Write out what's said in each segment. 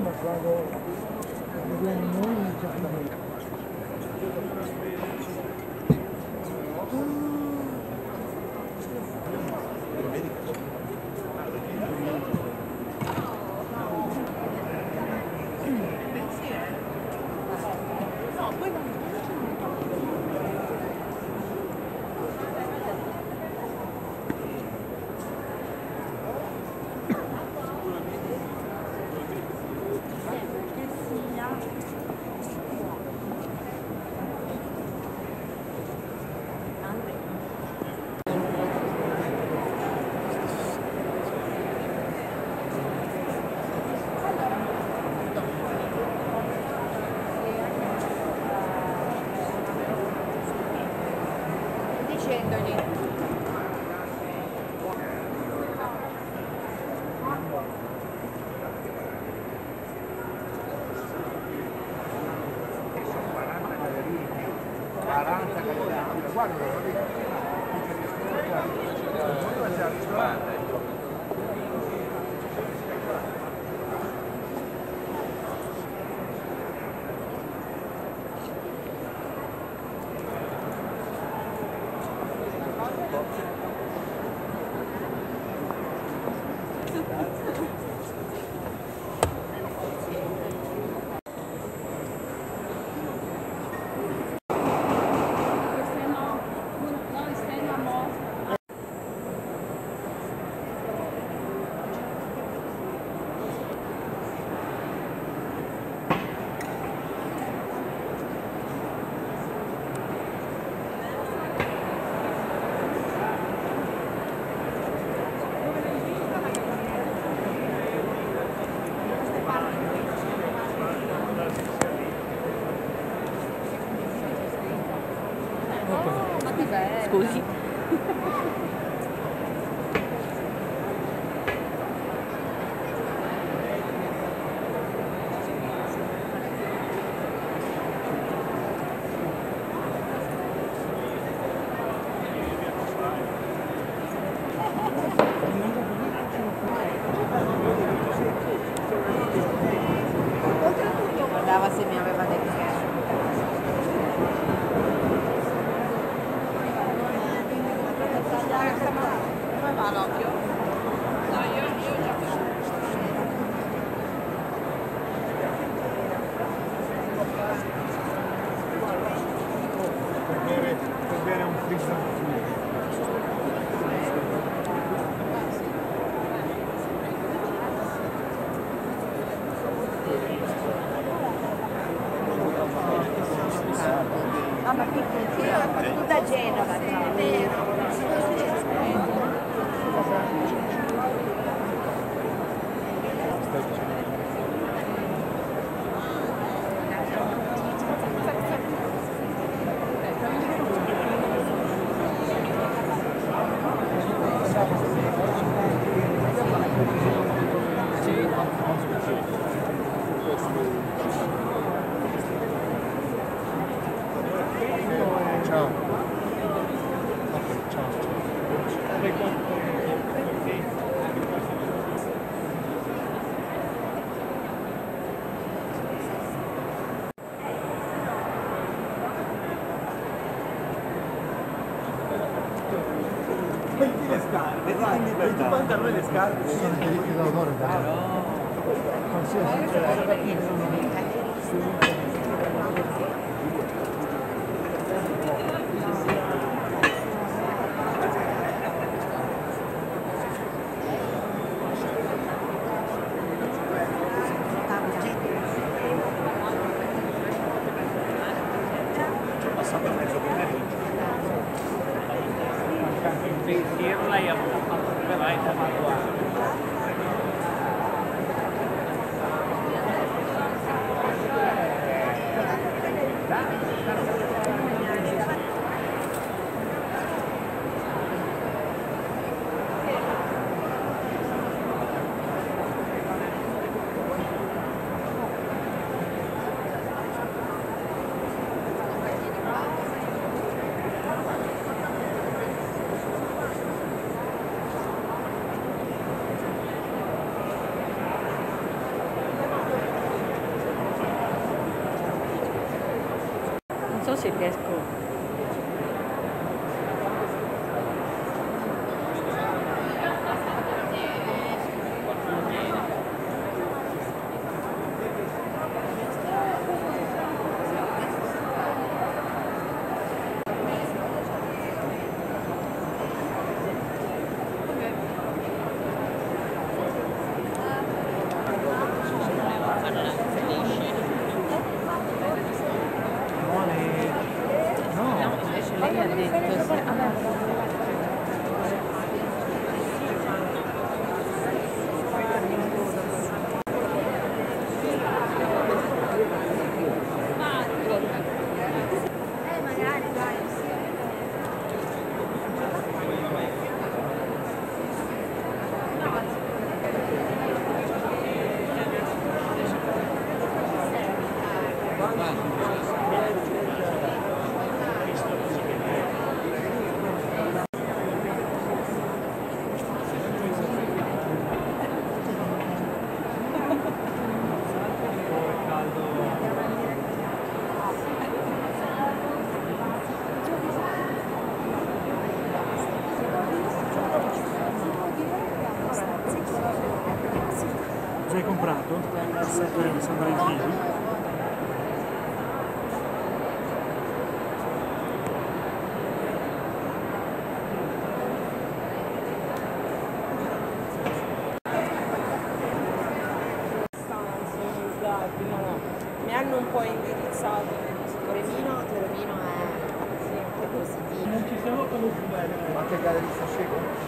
prima quando vediamo noi in Giappone. Scusi. Guardava se mi aveva detto Grazie. Close it, let's go. Hai comprato? Sembra in piedi. Mi hanno un po' indirizzato su Torino è così. Non ci siamo conosciuti bene. Ma che gallerista scemo?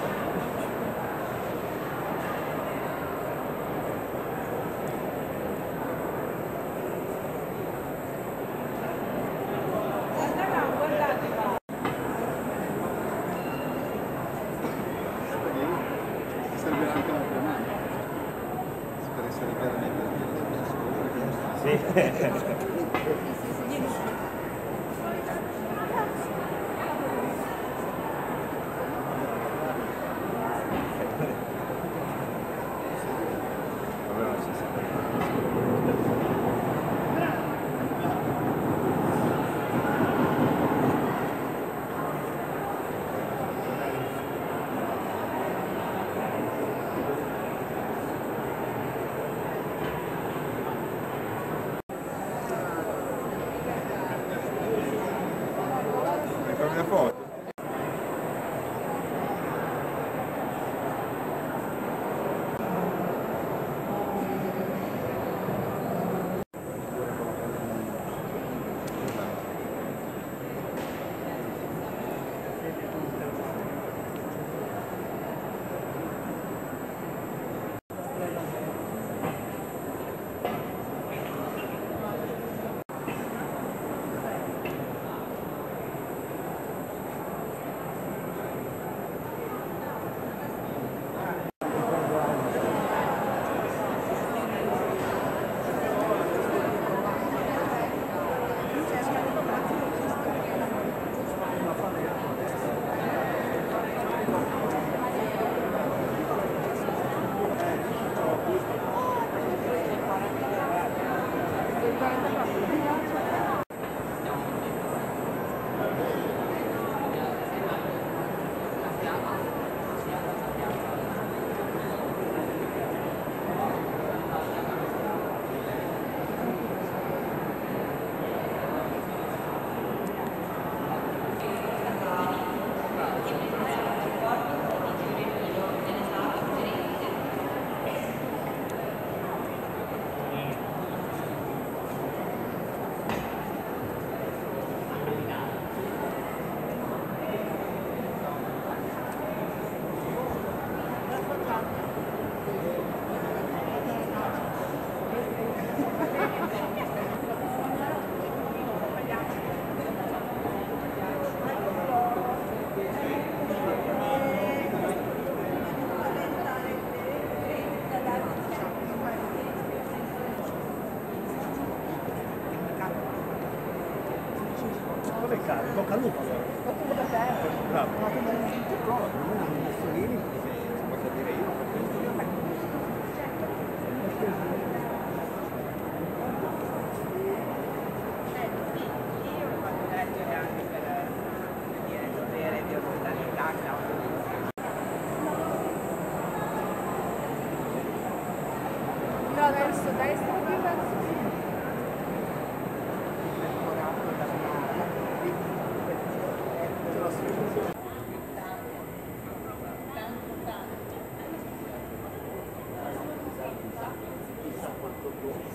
Grazie. verso destra più verso sinistra. Perforato dalla mano, per lo sviluppo. Chissà quanto buono.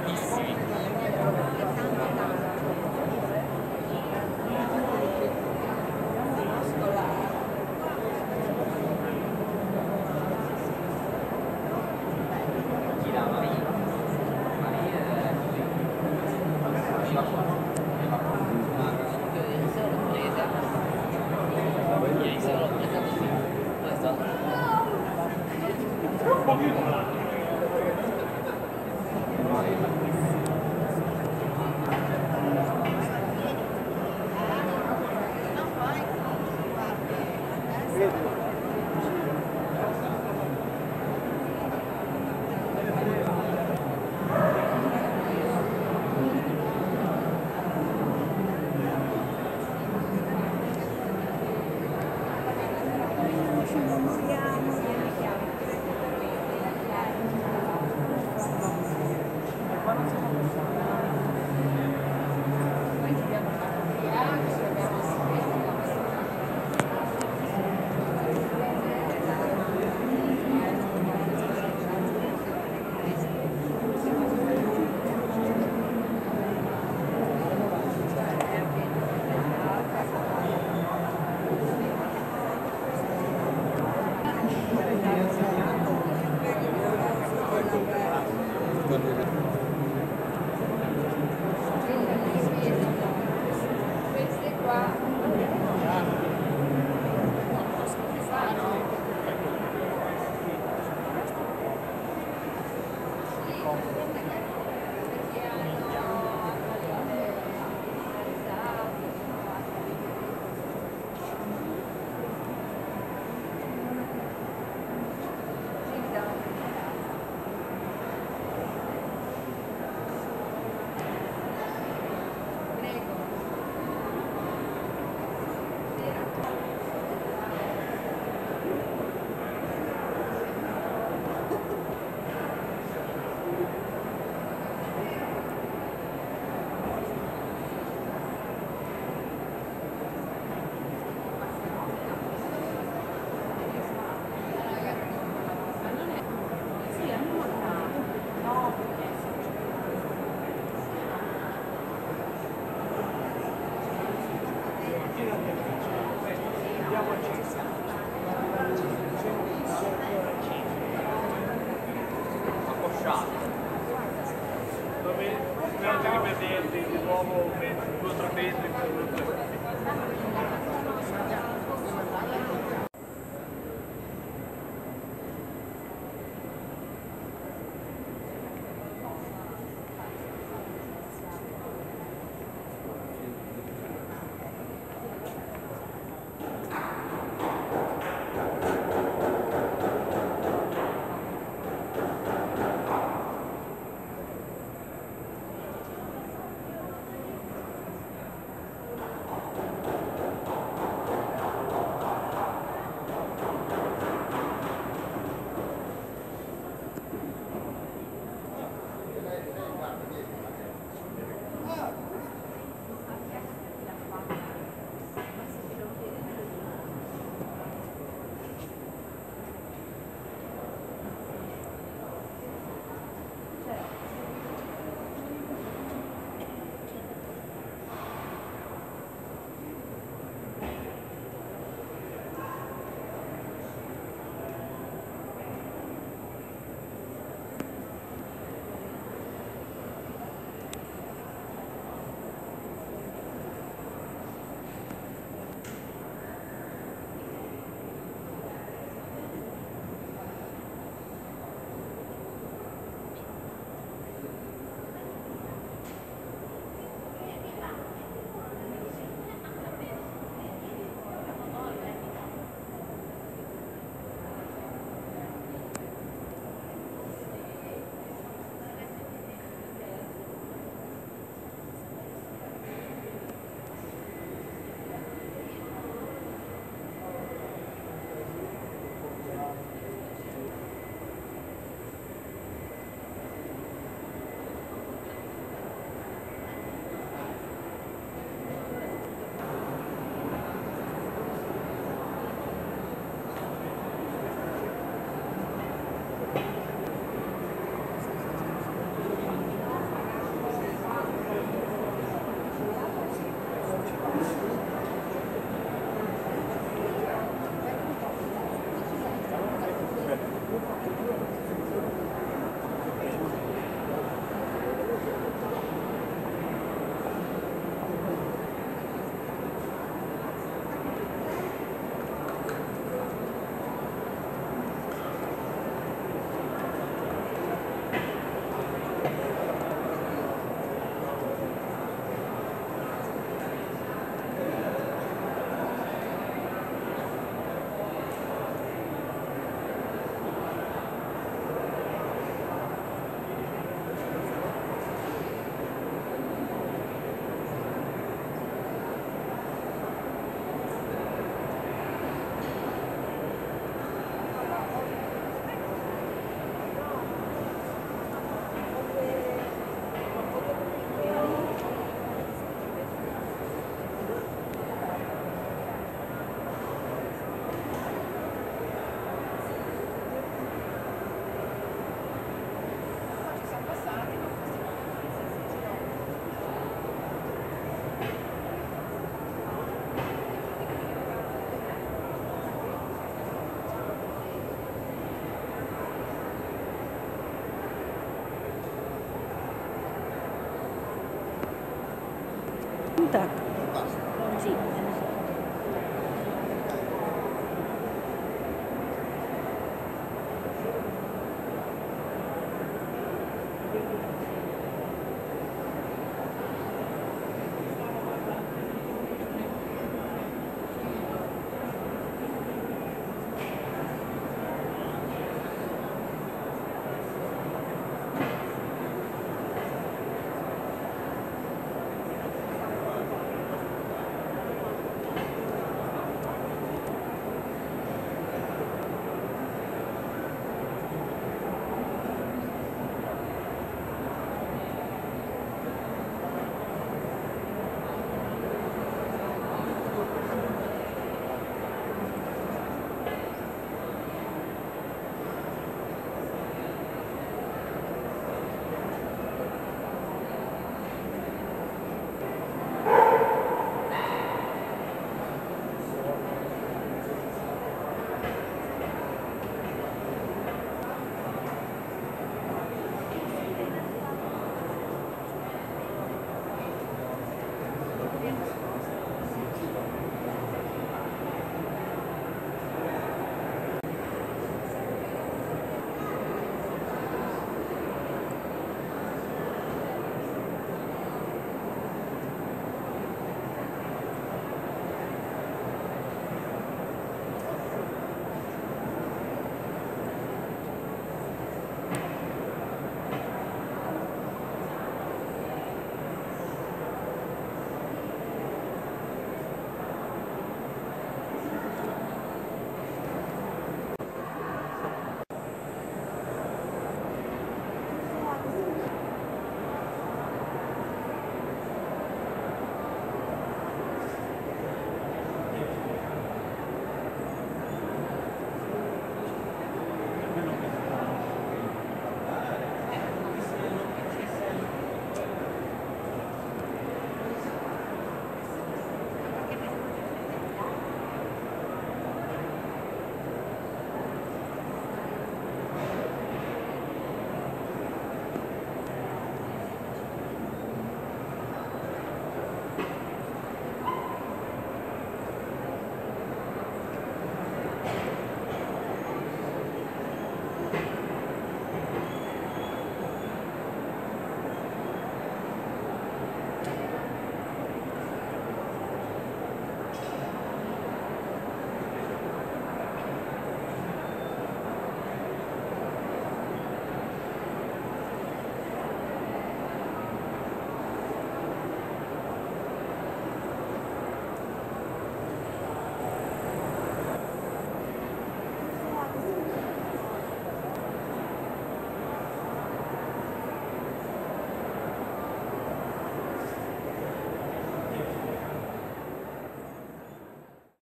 так.